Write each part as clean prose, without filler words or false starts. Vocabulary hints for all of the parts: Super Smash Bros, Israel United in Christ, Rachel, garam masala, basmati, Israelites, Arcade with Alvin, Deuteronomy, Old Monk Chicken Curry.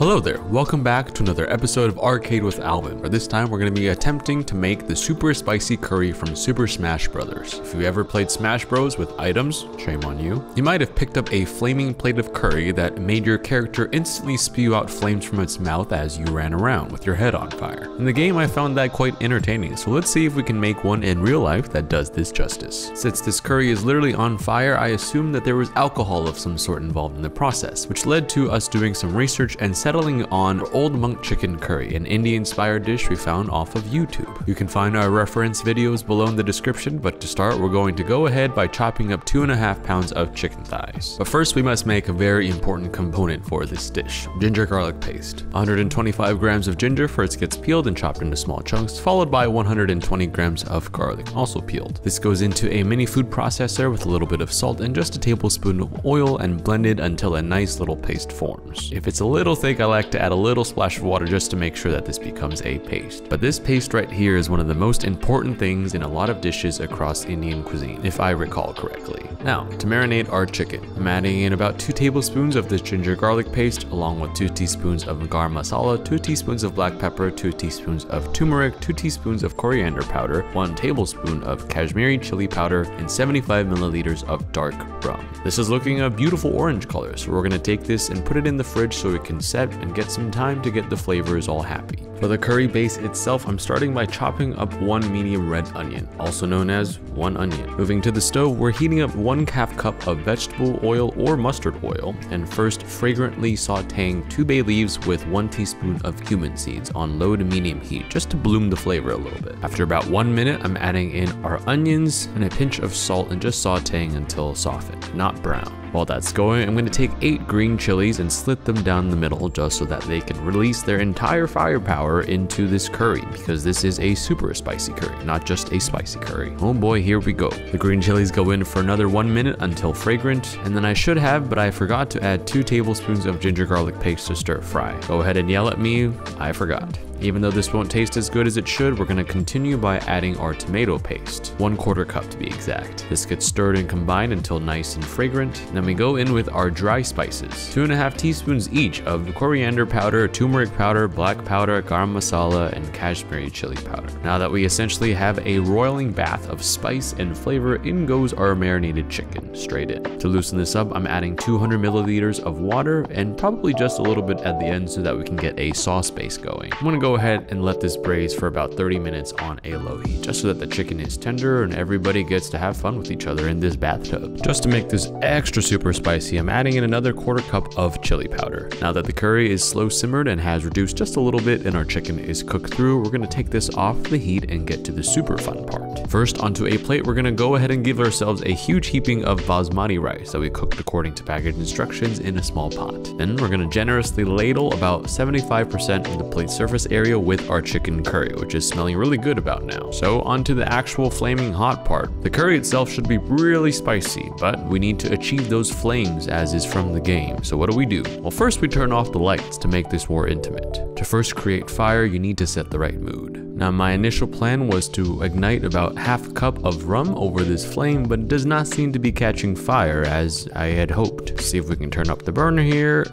Hello there, welcome back to another episode of Arcade with Alvin, where this time we're going to be attempting to make the super spicy curry from Super Smash Bros. If you ever played Smash Bros with items, shame on you, you might have picked up a flaming plate of curry that made your character instantly spew out flames from its mouth as you ran around with your head on fire. In the game I found that quite entertaining, so let's see if we can make one in real life that does this justice. Since this curry is literally on fire, I assumed that there was alcohol of some sort involved in the process, which led to us doing some research and settling on Old Monk Chicken Curry, an Indian-inspired dish we found off of YouTube. You can find our reference videos below in the description, but to start we're going to go ahead by chopping up 2.5 pounds of chicken thighs. But first we must make a very important component for this dish, ginger garlic paste. 125 grams of ginger first gets peeled and chopped into small chunks, followed by 120 grams of garlic, also peeled. This goes into a mini food processor with a little bit of salt and just a tablespoon of oil and blended until a nice little paste forms. If it's a little thick, I like to add a little splash of water just to make sure that this becomes a paste. But this paste right here is one of the most important things in a lot of dishes across Indian cuisine, if I recall correctly. Now, to marinate our chicken, I'm adding in about 2 tablespoons of this ginger garlic paste, along with 2 teaspoons of garam masala, 2 teaspoons of black pepper, 2 teaspoons of turmeric, 2 teaspoons of coriander powder, 1 tablespoon of Kashmiri chili powder, and 75 milliliters of dark rum. This is looking a beautiful orange color, so we're going to take this and put it in the fridge so it can set and get some time to get the flavors all happy. For the curry base itself, I'm starting by chopping up 1 medium red onion, also known as 1 onion. Moving to the stove, we're heating up 1/2 cup of vegetable oil or mustard oil, and first fragrantly sauteing 2 bay leaves with 1 teaspoon of cumin seeds on low to medium heat, just to bloom the flavor a little bit. After about 1 minute, I'm adding in our onions and a pinch of salt and just sauteing until softened, not brown. While that's going, I'm going to take 8 green chilies and slit them down the middle just so that they can release their entire firepower into this curry, because this is a super spicy curry, not just a spicy curry. Oh boy, here we go. The green chilies go in for another 1 minute until fragrant, and then I should have, but I forgot to add 2 tablespoons of ginger garlic paste to stir fry. Go ahead and yell at me, I forgot. Even though this won't taste as good as it should, we're going to continue by adding our tomato paste, 1/4 cup to be exact. This gets stirred and combined until nice and fragrant. Then we go in with our dry spices, 2.5 teaspoons each of coriander powder, turmeric powder, black powder, garam masala, and Kashmiri chili powder. Now that we essentially have a roiling bath of spice and flavor, in goes our marinated chicken, straight in. To loosen this up, I'm adding 200 milliliters of water and probably just a little bit at the end so that we can get a sauce base going. I'm going to go ahead and let this braise for about 30 minutes on a low heat, just so that the chicken is tender and everybody gets to have fun with each other in this bathtub. Just to make this extra super spicy, I'm adding in another 1/4 cup of chili powder. Now that the curry is slow simmered and has reduced just a little bit and our chicken is cooked through, we're going to take this off the heat and get to the super fun part. First, onto a plate, we're going to go ahead and give ourselves a huge heaping of basmati rice that we cooked according to package instructions in a small pot. Then we're going to generously ladle about 75% of the plate surface area with our chicken curry, which is smelling really good about now. So onto the actual flaming hot part. The curry itself should be really spicy, but we need to achieve those flames as is from the game. So what do we do? Well, first we turn off the lights to make this more intimate. To first create fire, you need to set the right mood. Now my initial plan was to ignite about 1/2 cup of rum over this flame, but it does not seem to be catching fire as I had hoped. See if we can turn up the burner here.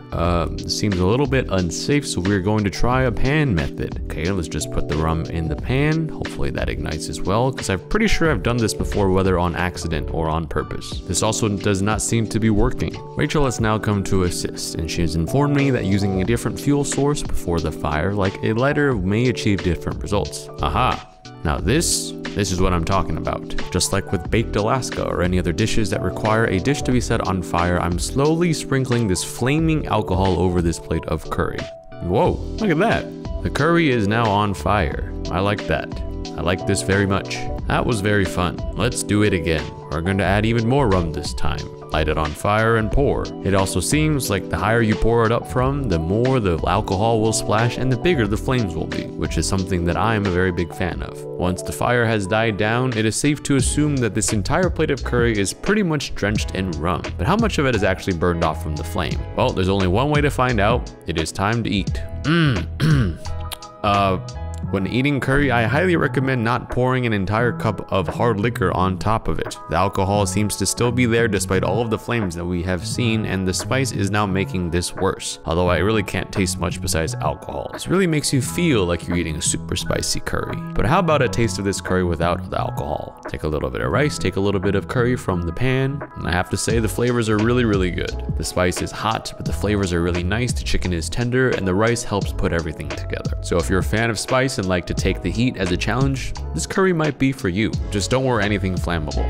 Seems a little bit unsafe, so we're going to try a pan method. Okay, let's just put the rum in the pan. Hopefully that ignites as well, because I'm pretty sure I've done this before, whether on accident or on purpose. This also does not seem to be working. Rachel has now come to assist, and she has informed me that using a different fuel source before the fire, like a lighter, may achieve different results. Aha! Now this is what I'm talking about. Just like with baked Alaska or any other dishes that require a dish to be set on fire, I'm slowly sprinkling this flaming alcohol over this plate of curry. Whoa, look at that! The curry is now on fire. I like that. I like this very much. That was very fun. Let's do it again. We're going to add even more rum this time. Light it on fire and pour. It also seems like the higher you pour it up from, the more the alcohol will splash and the bigger the flames will be, which is something that I am a very big fan of. Once the fire has died down, it is safe to assume that this entire plate of curry is pretty much drenched in rum. But how much of it is actually burned off from the flame? Well, there's only one way to find out. It is time to eat. When eating curry, I highly recommend not pouring an entire cup of hard liquor on top of it. The alcohol seems to still be there despite all of the flames that we have seen, and the spice is now making this worse. Although I really can't taste much besides alcohol. This really makes you feel like you're eating a super spicy curry. But how about a taste of this curry without the alcohol? Take a little bit of rice, take a little bit of curry from the pan, and I have to say the flavors are really good. The spice is hot, but the flavors are really nice, the chicken is tender, and the rice helps put everything together. So if you're a fan of spice and like to take the heat as a challenge, this curry might be for you. Just don't wear anything flammable.